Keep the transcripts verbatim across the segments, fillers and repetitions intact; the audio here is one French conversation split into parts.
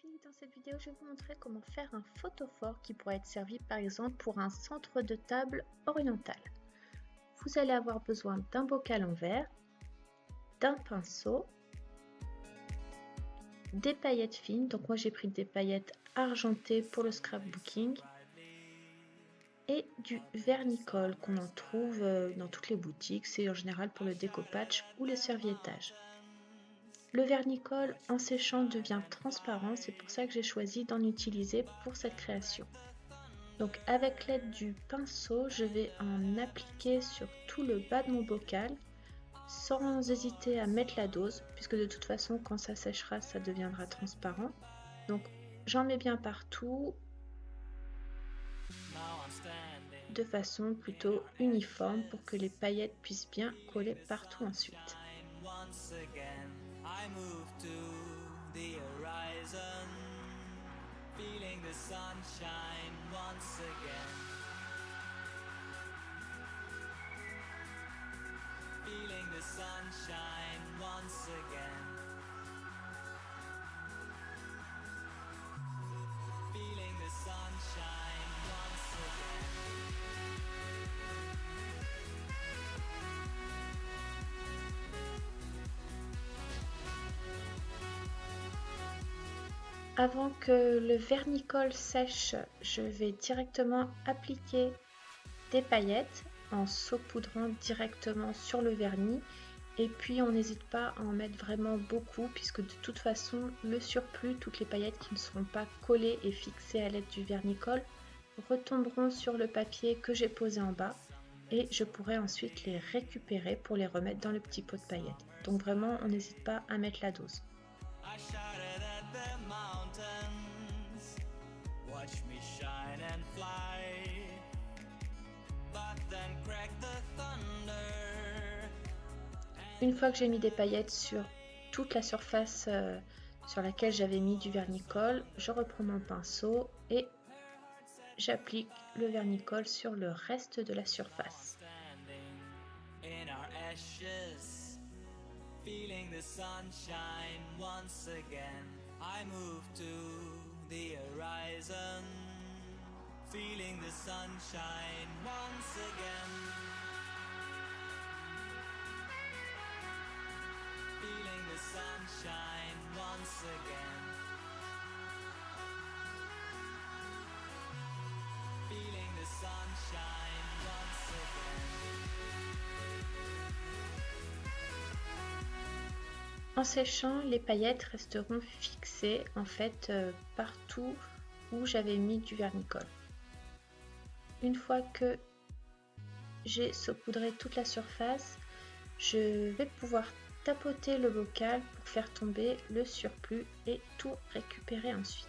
filles, dans cette vidéo je vais vous montrer comment faire un photophore qui pourrait être servi par exemple pour un centre de table oriental. Vous allez avoir besoin d'un bocal en verre, d'un pinceau, des paillettes fines, donc moi j'ai pris des paillettes argentées pour le scrapbooking, et du vernicole qu'on en trouve dans toutes les boutiques, c'est en général pour le découpage ou le serviettage. Le vernicole en séchant devient transparent, c'est pour ça que j'ai choisi d'en utiliser pour cette création. Donc avec l'aide du pinceau, je vais en appliquer sur tout le bas de mon bocal, sans hésiter à mettre la dose, puisque de toute façon quand ça séchera, ça deviendra transparent. Donc j'en mets bien partout, de façon plutôt uniforme pour que les paillettes puissent bien coller partout ensuite. Avant que le vernicole sèche, je vais directement appliquer des paillettes en saupoudrant directement sur le vernis. Et puis on n'hésite pas à en mettre vraiment beaucoup puisque de toute façon le surplus, toutes les paillettes qui ne seront pas collées et fixées à l'aide du vernicole, retomberont sur le papier que j'ai posé en bas. Et je pourrai ensuite les récupérer pour les remettre dans le petit pot de paillettes. Donc vraiment on n'hésite pas à mettre la dose. Watch me shine and fly, but then crack the thunder. Une fois que j'ai mis des paillettes sur toute la surface euh, sur laquelle j'avais mis du vernicole, je reprends mon pinceau et j'applique le vernicole sur le reste de la surface. In our ashes, feeling the sunshine once again, I move to the horizon, feeling the sunshine once again, feeling the sunshine once again, feeling the sunshine once again. En séchant, les paillettes resteront fixées en fait euh, partout où j'avais mis du vernicole. Une fois que j'ai saupoudré toute la surface, je vais pouvoir tapoter le bocal pour faire tomber le surplus et tout récupérer ensuite.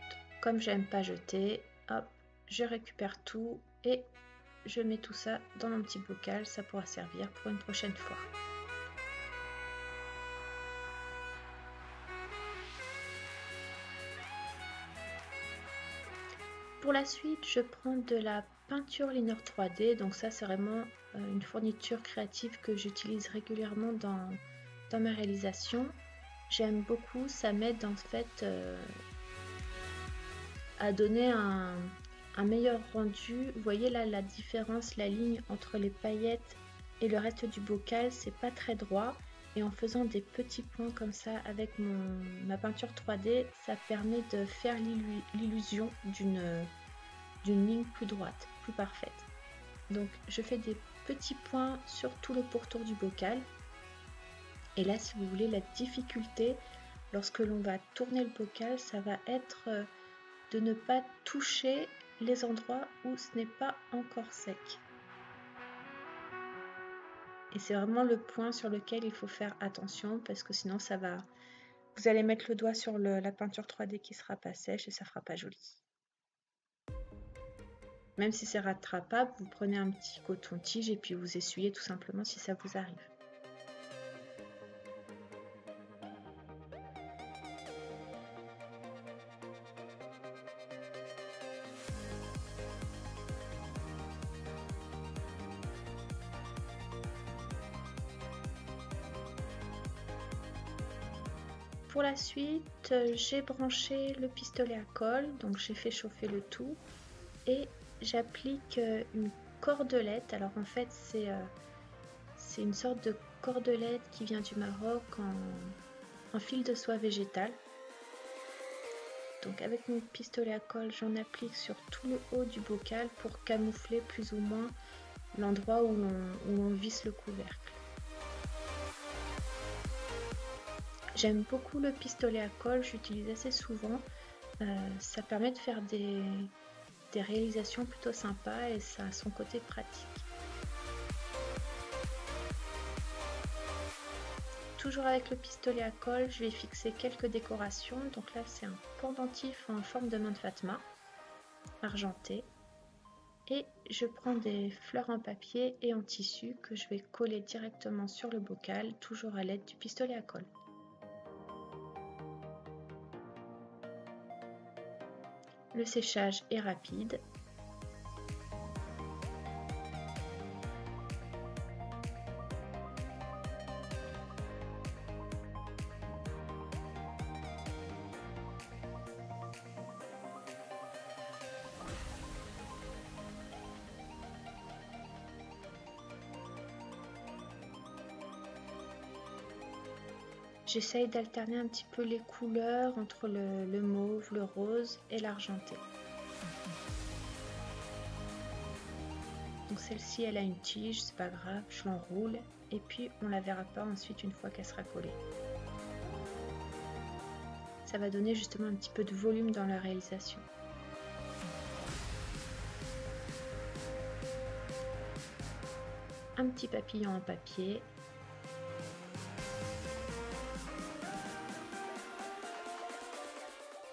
Donc, comme j'aime pas jeter, hop, je récupère tout et je mets tout ça dans mon petit bocal, ça pourra servir pour une prochaine fois. Pour la suite, je prends de la peinture liner trois D, donc ça c'est vraiment une fourniture créative que j'utilise régulièrement dans, dans ma réalisation. J'aime beaucoup, ça m'aide en fait euh, à donner un... un meilleur rendu. Vous voyez là la différence, la ligne entre les paillettes et le reste du bocal, c'est pas très droit, et en faisant des petits points comme ça avec mon, ma peinture trois D, ça permet de faire l'illusion d'une d'une ligne plus droite, plus parfaite. Donc je fais des petits points sur tout le pourtour du bocal, et là si vous voulez la difficulté lorsque l'on va tourner le bocal, ça va être de ne pas toucher les endroits où ce n'est pas encore sec. Et c'est vraiment le point sur lequel il faut faire attention parce que sinon ça va, vous allez mettre le doigt sur le, la peinture trois D qui sera pas sèche et ça fera pas joli. Même si c'est rattrapable, vous prenez un petit coton-tige et puis vous essuyez tout simplement si ça vous arrive. pour la suite, j'ai branché le pistolet à colle, donc j'ai fait chauffer le tout et j'applique une cordelette. Alors en fait c'est euh, c'est une sorte de cordelette qui vient du Maroc en, en fil de soie végétale. Donc avec mon pistolet à colle, j'en applique sur tout le haut du bocal pour camoufler plus ou moins l'endroit où on, où on visse le couvercle. J'aime beaucoup le pistolet à colle, j'utilise assez souvent. Euh, ça permet de faire des, des réalisations plutôt sympas et ça a son côté pratique. Toujours avec le pistolet à colle, je vais fixer quelques décorations. Donc là, c'est un pendentif en forme de main de Fatma, argenté. Et je prends des fleurs en papier et en tissu que je vais coller directement sur le bocal, toujours à l'aide du pistolet à colle. Le séchage est rapide. J'essaye d'alterner un petit peu les couleurs entre le, le mauve, le rose et l'argenté. Donc celle-ci, elle a une tige, c'est pas grave, je l'enroule et puis on la verra pas ensuite une fois qu'elle sera collée. Ça va donner justement un petit peu de volume dans la réalisation. Un petit papillon en papier.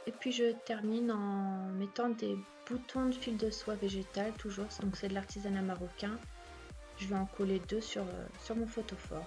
Et puis je termine en mettant des boutons de fil de soie végétale, toujours, donc c'est de l'artisanat marocain. Je vais en coller deux sur, sur mon photophore.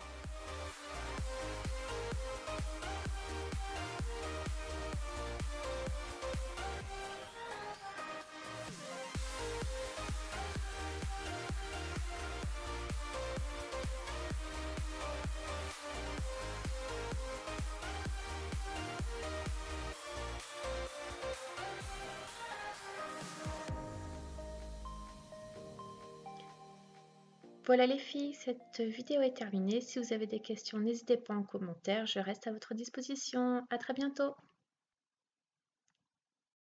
Voilà les filles, cette vidéo est terminée. Si vous avez des questions, n'hésitez pas en commentaire, je reste à votre disposition. À très bientôt!